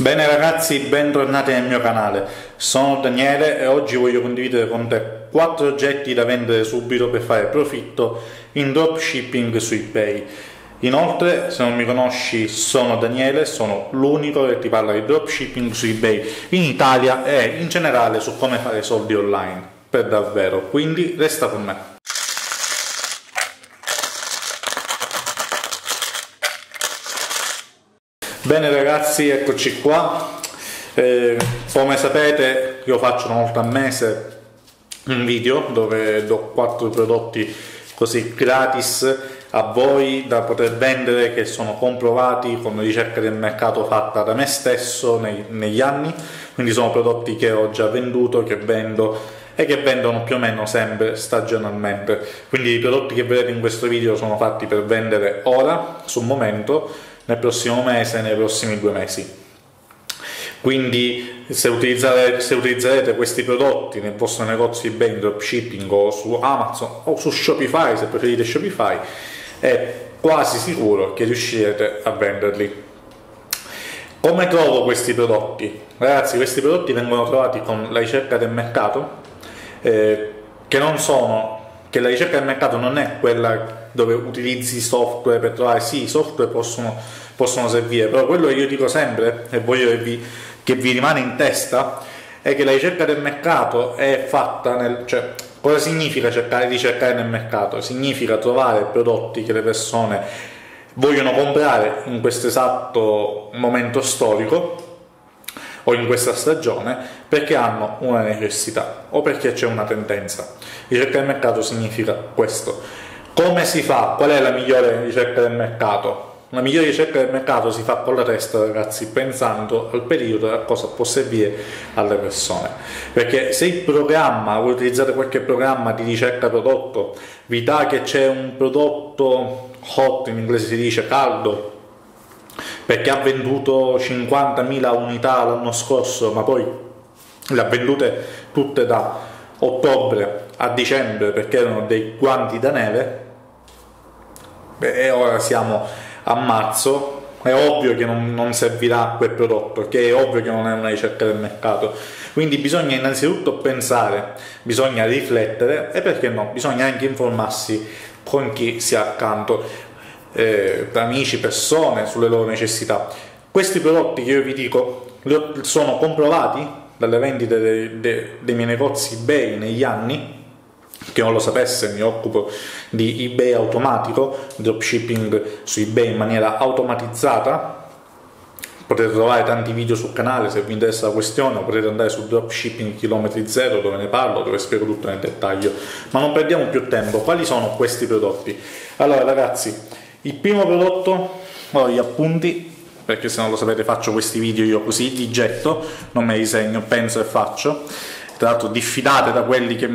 Bene ragazzi, bentornati nel mio canale, sono Daniele e oggi voglio condividere con te 4 oggetti da vendere subito per fare profitto in dropshipping su eBay. Inoltre, se non mi conosci, sono Daniele, sono l'unico che ti parla di dropshipping su eBay in Italia e in generale su come fare soldi online, per davvero, quindi resta con me. Bene ragazzi, eccoci qua. Come sapete io faccio una volta al mese un video dove do 4 prodotti così gratis a voi da poter vendere, che sono comprovati con ricerca del mercato fatta da me stesso negli anni, quindi sono prodotti che ho già venduto, che vendo e che vendono più o meno sempre stagionalmente. Quindi i prodotti che vedete in questo video sono fatti per vendere ora, sul momento, nel prossimo mese, nei prossimi 2 mesi. Quindi se utilizzerete questi prodotti nel vostro negozio eBay in dropshipping o su Amazon o su Shopify, se preferite Shopify, è quasi sicuro che riuscirete a venderli. Come trovo questi prodotti? Ragazzi, questi prodotti vengono trovati con la ricerca del mercato, che la ricerca del mercato non è quella dove utilizzi software per trovare. Sì, i software possono servire, però quello che io dico sempre e voglio che vi rimane in testa è che la ricerca del mercato è fatta cioè, cosa significa ricercare nel mercato? Significa trovare prodotti che le persone vogliono comprare in questo esatto momento storico o in questa stagione, perché hanno una necessità o perché c'è una tendenza. Ricerca del mercato significa questo. Come si fa? Qual è la migliore ricerca del mercato? La migliore ricerca del mercato si fa con la testa, ragazzi, pensando al periodo e a cosa può servire alle persone. Perché se il programma, voi utilizzate qualche programma di ricerca prodotto, vi dà che c'è un prodotto hot, in inglese si dice caldo, perché ha venduto 50.000 unità l'anno scorso, ma poi le ha vendute tutte da ottobre a dicembre perché erano dei guanti da neve, e ora siamo a marzo, è ovvio che non servirà quel prodotto, che è ovvio che non è una ricerca del mercato. Quindi bisogna innanzitutto pensare, bisogna riflettere e, perché no, bisogna anche informarsi con chi si ha accanto, amici, persone, sulle loro necessità. Questi prodotti che io vi dico sono comprovati dalle vendite dei miei negozi eBay negli anni. Chi non lo sapesse, mi occupo di eBay automatico, dropshipping su eBay in maniera automatizzata. Potete trovare tanti video sul canale, se vi interessa la questione, o potete andare su dropshippingkm0.com dove ne parlo, dove spiego tutto nel dettaglio. Ma non perdiamo più tempo. Quali sono questi prodotti? Allora ragazzi, il primo prodotto, ho gli appunti perché se non lo sapete faccio questi video io così di getto, non me li segno, penso e faccio. Tra l'altro diffidate da quelli che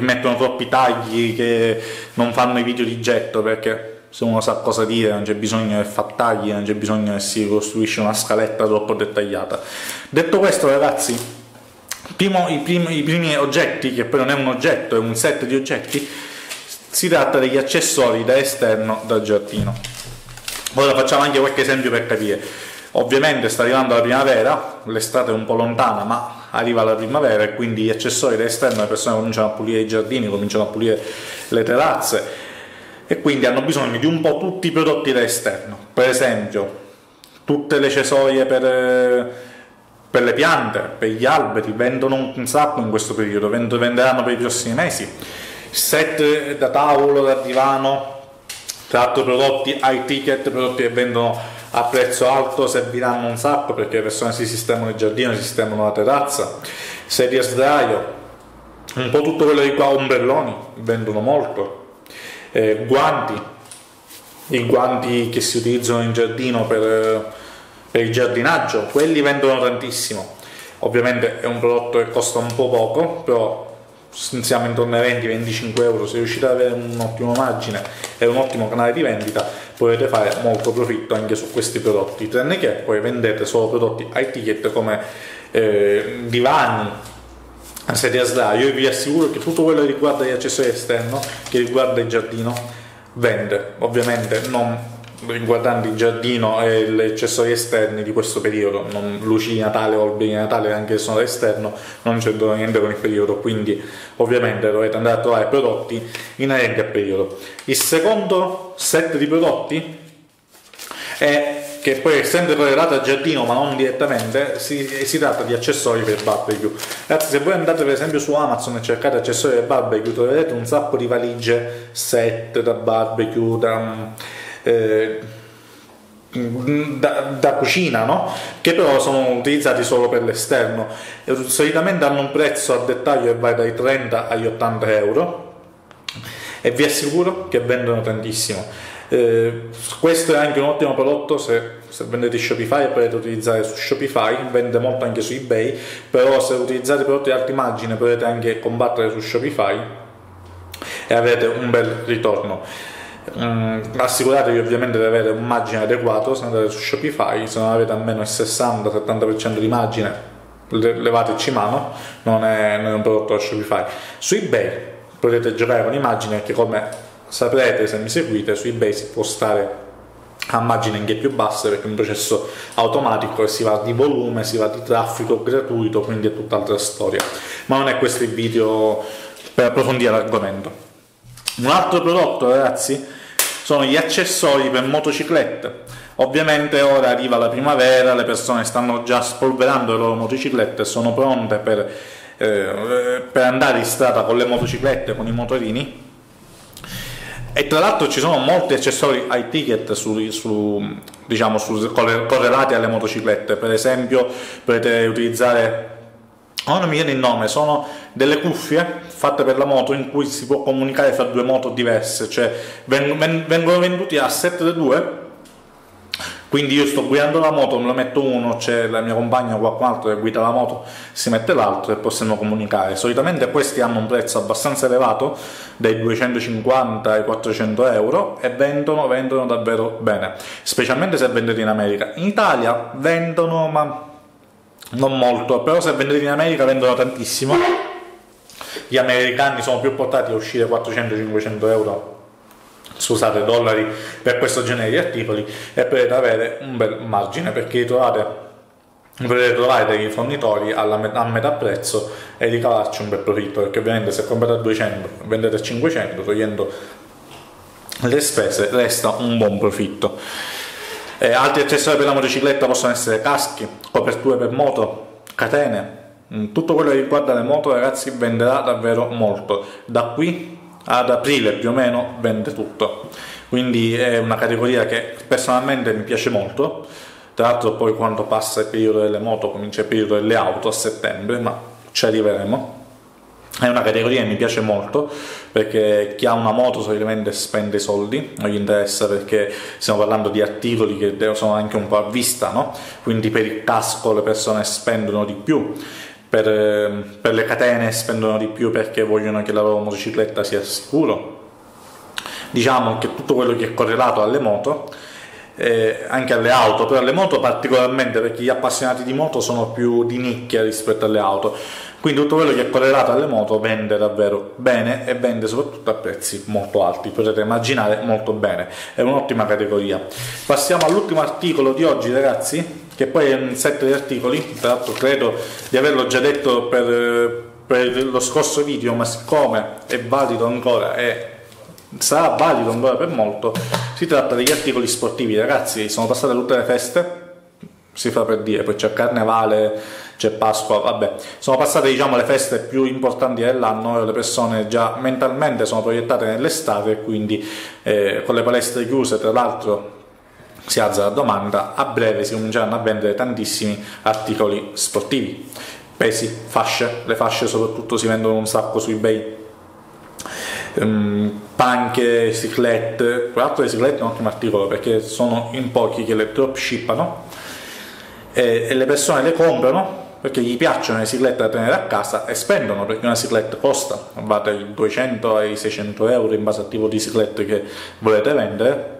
mettono troppi tagli, che non fanno i video di getto, perché se uno sa cosa dire non c'è bisogno che fa tagli, non c'è bisogno che si costruisce una scaletta troppo dettagliata. Detto questo ragazzi, i primi oggetti, che poi non è un oggetto, è un set di oggetti, si tratta degli accessori da esterno dal giardino. Ora facciamo anche qualche esempio per capire. Ovviamente sta arrivando la primavera, l'estate è un po' lontana ma arriva la primavera e quindi gli accessori da esterno, le persone cominciano a pulire i giardini, cominciano a pulire le terrazze e quindi hanno bisogno di un po' tutti i prodotti da esterno. Per esempio tutte le cesoie per le piante, per gli alberi, vendono un sacco in questo periodo, venderanno per i prossimi mesi. Set da tavolo, da divano, tra l'altro prodotti high ticket, prodotti che vendono a prezzo alto, serviranno un sacco perché le persone si sistemano il giardino, si sistemano la terrazza. Sedie a sdraio, un po' tutto quello di qua, ombrelloni, vendono molto. Guanti, i guanti che si utilizzano in giardino per il giardinaggio, quelli vendono tantissimo. Ovviamente è un prodotto che costa un po' poco, però siamo intorno ai 20-25 euro, se riuscite ad avere un ottimo margine e un ottimo canale di vendita potete fare molto profitto anche su questi prodotti, tranne che poi vendete solo prodotti high ticket come divani, sedie a sdraio. Io vi assicuro che tutto quello che riguarda gli accessori esterni, che riguarda il giardino, vende. Ovviamente non riguardanti il giardino e gli accessori esterni di questo periodo, luci di Natale o alberi di Natale anche se sono all'esterno non c'entrano niente con il periodo, quindi ovviamente dovete andare a trovare prodotti inerenti al periodo. Il secondo set di prodotti è che poi, essendo correlato al giardino ma non direttamente, si tratta di accessori per barbecue. Ragazzi, se voi andate per esempio su Amazon e cercate accessori per barbecue, troverete un sacco di valigie, set da barbecue, da cucina, no? Che però sono utilizzati solo per l'esterno. Solitamente hanno un prezzo a dettaglio che va dai 30 agli 80 euro e vi assicuro che vendono tantissimo. Questo è anche un ottimo prodotto se vendete Shopify, potete utilizzare su Shopify, vende molto anche su eBay, però se utilizzate prodotti di alta immagine potete anche combattere su Shopify e avete un bel ritorno. Assicuratevi ovviamente di avere un margine adeguato se andate su Shopify, se non avete almeno il 60-70% di margine levateci mano, non è un prodotto da Shopify. Su eBay potete giocare con immagine, che come saprete se mi seguite, su eBay si può stare a margini anche più basse perché è un processo automatico e si va di volume, si va di traffico gratuito, quindi è tutt'altra storia, ma non è questo il video per approfondire l'argomento. Un altro prodotto, ragazzi, sono gli accessori per motociclette. Ovviamente ora arriva la primavera, le persone stanno già spolverando le loro motociclette, sono pronte per andare in strada con le motociclette, con i motorini. E tra l'altro ci sono molti accessori high ticket correlati alle motociclette. Per esempio potete utilizzare, non mi viene il nome, sono delle cuffie fatte per la moto in cui si può comunicare fra due moto diverse, cioè vengono venduti a 7 da 2, quindi io sto guidando la moto, me la metto uno, c'è la mia compagna o qualcun altro che guida la moto, si mette l'altro e possiamo comunicare. Solitamente questi hanno un prezzo abbastanza elevato, dai 250 ai 400 euro, e vendono davvero bene, specialmente se vendete in America. In Italia vendono, ma non molto, però se vendete in America vendono tantissimo. Gli americani sono più portati a uscire 400-500 euro. Scusate, dollari per questo genere di articoli, e potete avere un bel margine perché potete trovare dei fornitori a metà prezzo e ricavarci un bel profitto, perché ovviamente se comprate a 200 vendete a 500, togliendo le spese resta un buon profitto. Altri accessori per la motocicletta possono essere caschi, coperture per moto, catene, tutto quello che riguarda le moto, ragazzi, venderà davvero molto. Da qui ad aprile più o meno vende tutto, quindi è una categoria che personalmente mi piace molto. Tra l'altro poi quando passa il periodo delle moto comincia il periodo delle auto a settembre, ma ci arriveremo. È una categoria che mi piace molto perché chi ha una moto solitamente spende i soldi, non gli interessa, perché stiamo parlando di articoli che sono anche un po' a vista, no? Quindi per il casco le persone spendono di più, per le catene spendono di più perché vogliono che la loro motocicletta sia sicura. Diciamo che tutto quello che è correlato alle moto, anche alle auto, però alle moto particolarmente perché gli appassionati di moto sono più di nicchia rispetto alle auto, quindi tutto quello che è correlato alle moto vende davvero bene e vende soprattutto a prezzi molto alti, potete immaginare molto bene, è un'ottima categoria. Passiamo all'ultimo articolo di oggi, ragazzi, che poi è un set di articoli. Tra l'altro credo di averlo già detto per lo scorso video, ma siccome è valido ancora e sarà valido ancora per molto, si tratta degli articoli sportivi. Ragazzi, sono passate tutte le feste, si fa per dire, poi c'è Carnevale, c'è Pasqua, vabbè, sono passate diciamo le feste più importanti dell'anno e le persone già mentalmente sono proiettate nell'estate, quindi con le palestre chiuse, tra l'altro si alza la domanda, a breve si cominceranno a vendere tantissimi articoli sportivi, pesi, fasce, le fasce soprattutto si vendono un sacco su eBay, panche, ciclette. Tra l'altro le ciclette è un ottimo articolo perché sono in pochi che le dropshippano e le persone le comprano perché gli piacciono le ciclette da tenere a casa e spendono, perché una cicletta costa, va dai 200 ai 600 euro in base al tipo di ciclette che volete vendere.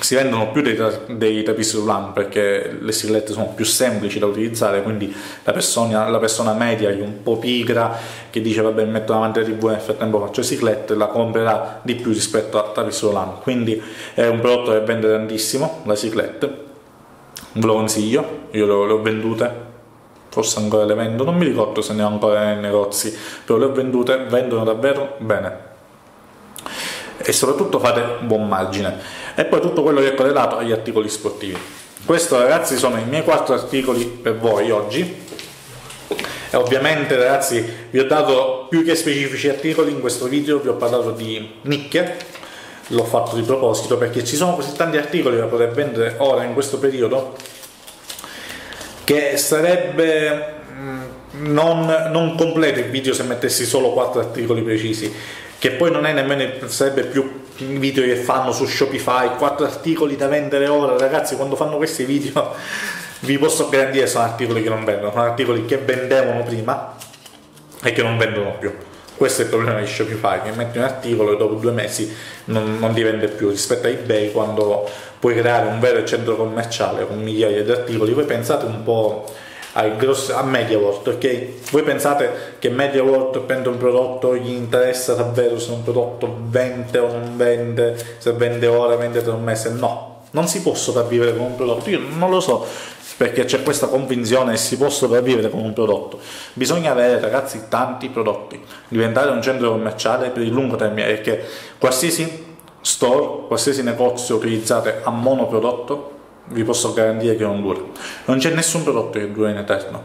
si vendono più dei tapisti roulant, perché le siglette sono più semplici da utilizzare, quindi la persona media, un po' pigra, che dice vabbè metto davanti alla tv e nel frattempo faccio le siglette, la comprerà di più rispetto al tapisti roulant. Quindi è un prodotto che vende tantissimo, la siglette, ve lo consiglio, io le ho vendute, forse ancora le vendo, non mi ricordo se ne ho ancora nei negozi, però le ho vendute, vendono davvero bene e soprattutto fate buon margine. E poi tutto quello che è correlato agli articoli sportivi. Questo, ragazzi, sono i miei 4 articoli per voi oggi. E ovviamente, ragazzi, vi ho dato più che specifici articoli in questo video, vi ho parlato di nicchie, l'ho fatto di proposito perché ci sono così tanti articoli da poter vendere ora in questo periodo che sarebbe non completo il video se mettessi solo 4 articoli precisi, che poi non è nemmeno, sarebbe più video che fanno su Shopify, 4 articoli da vendere ora. Ragazzi, quando fanno questi video vi posso garantire sono articoli che non vendono, sono articoli che vendevano prima e che non vendono più. Questo è il problema di Shopify, che metti un articolo e dopo 2 mesi non ti vende più, rispetto a eBay quando puoi creare un vero centro commerciale con migliaia di articoli. Voi pensate un po' a Media World, ok? Voi pensate che Media World prende un prodotto, gli interessa davvero se un prodotto vende o non vende, se vende ora, vende tra un mese? No, non si può sopravvivere con un prodotto, io non lo so perché c'è questa convinzione che si può sopravvivere con un prodotto. Bisogna avere, ragazzi, tanti prodotti, diventare un centro commerciale per il lungo termine, perché qualsiasi store, qualsiasi negozio utilizzate a monoprodotto, vi posso garantire che non dura, non c'è nessun prodotto che dura in eterno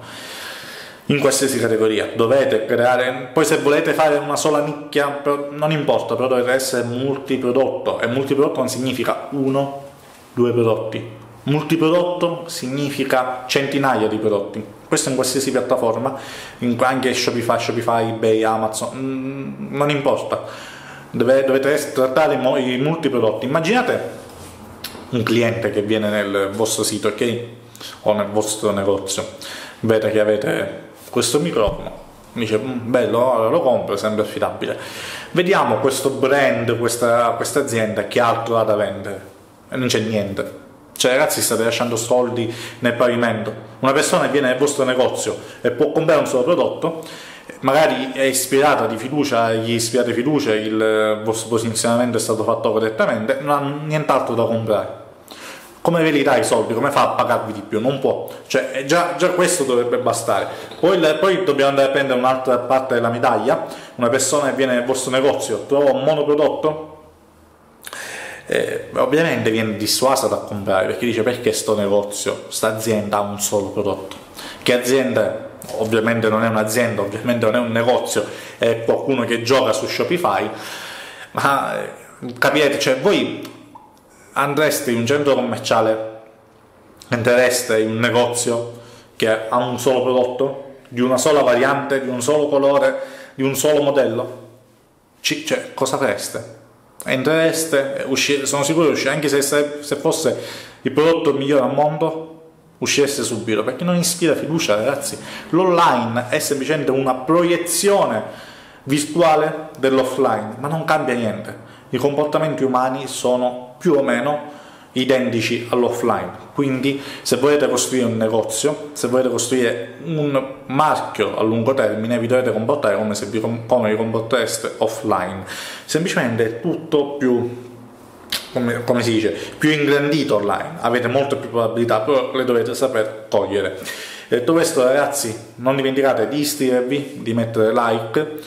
in qualsiasi categoria. Dovete creare, poi se volete fare una sola nicchia non importa, però dovete essere multiprodotto, e multiprodotto non significa 1-2 prodotti, multiprodotto significa centinaia di prodotti. Questo in qualsiasi piattaforma, anche Shopify, eBay, Amazon, non importa, dovete trattare i multiprodotti. Immaginate un cliente che viene nel vostro sito, ok? O nel vostro negozio, vede che avete questo microfono, dice bello, allora lo compro, sembra affidabile, vediamo questo brand, questa azienda che altro ha da vendere, e non c'è niente. Cioè, ragazzi, state lasciando soldi nel pavimento. Una persona viene nel vostro negozio e può comprare un solo prodotto, magari è ispirata di fiducia, gli ispirate fiducia, il vostro posizionamento è stato fatto correttamente, non ha nient'altro da comprare. Come ve li dà i soldi? Come fa a pagarvi di più? Non può, cioè già questo dovrebbe bastare. Poi dobbiamo andare a prendere un'altra parte della medaglia. Una persona che viene nel vostro negozio, trova un monoprodotto, ovviamente viene dissuasa da comprare, perché dice perché sto negozio, sta azienda ha un solo prodotto. Che azienda? Ovviamente non è un'azienda, ovviamente non è un negozio, è qualcuno che gioca su Shopify. Ma capirete, cioè voi andreste in un centro commerciale, entrereste in un negozio che ha un solo prodotto, di una sola variante, di un solo colore, di un solo modello? Cioè, cosa fareste? Entrereste, sono sicuro che uscireste, anche se fosse il prodotto migliore al mondo, uscireste subito, perché non ispira fiducia, ragazzi. L'online è semplicemente una proiezione virtuale dell'offline, ma non cambia niente. I comportamenti umani sono più o meno identici all'offline, quindi se volete costruire un negozio, se volete costruire un marchio a lungo termine, vi dovete comportare come se vi comportaste offline. Semplicemente è tutto più, come si dice, più ingrandito online, avete molte più probabilità, però le dovete saper cogliere. Detto questo, ragazzi, non dimenticate di iscrivervi, di mettere like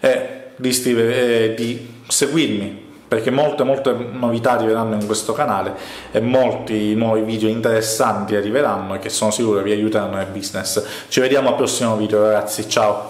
e di seguirmi, perché molte novità arriveranno in questo canale e molti nuovi video interessanti arriveranno, che sono sicuro vi aiuteranno nel business. Ci vediamo al prossimo video, ragazzi, ciao!